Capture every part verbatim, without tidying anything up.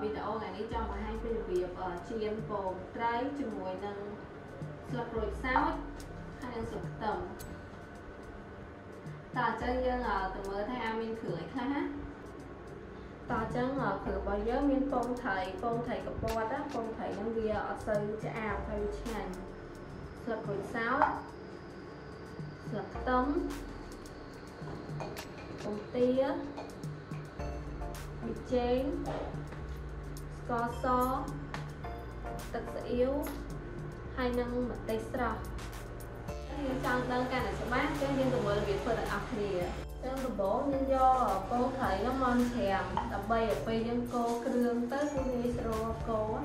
video này trong một hai phiên việc chiên bột trái chừng mùi nâng sọt rồi sao hay là sọt tầm tỏ chân dân ở từ mới thay mình khử khá tỏ chân ở khử bao giờ mình phong thầy phong thầy cặp bò đó phong thầy nhân viên ở sân chợ ảo thay chèn sọt rồi sao sọt tấm bột tía bị chén có so thật sự yếu hai năng mặt tay sờ nhưng trong đơn ca này sẽ mát cho nên tụi mình việc phải đặt ọc thì trong tụi bố nhưng do cô thấy nó mon thèm tập bay ở quê dân cô kêu tới cô đi sờ cô á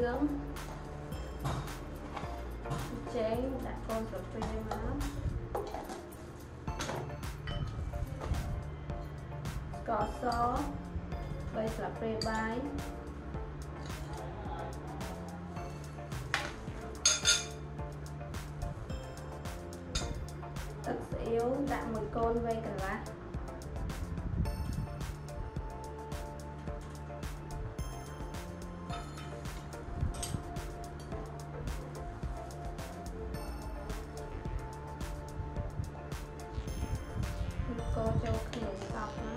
nướng chế đặt con rồi phê má cỏ xó bây là phê bái thật yếu đặt một con về cả lá tô cho khỉ xong á.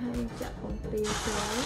hay chặt còn tiền chối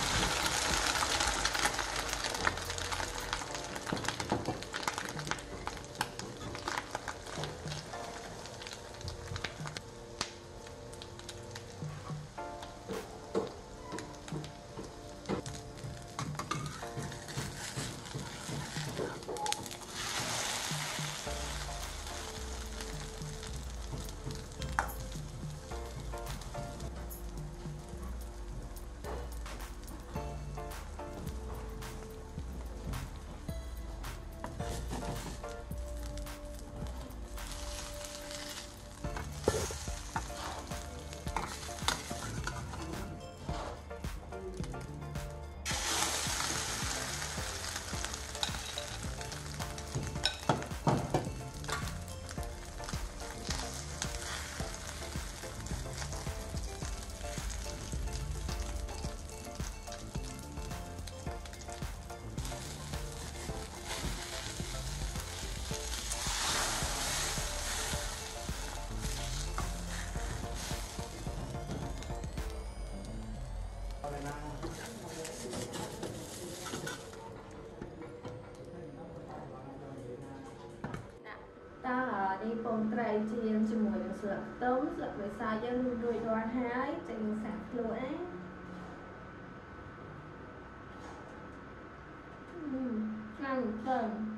trái chiên cho mùi được sữa tống sữa với xa dân đuôi đoàn hái trình sạc lũa ấy ăn tầng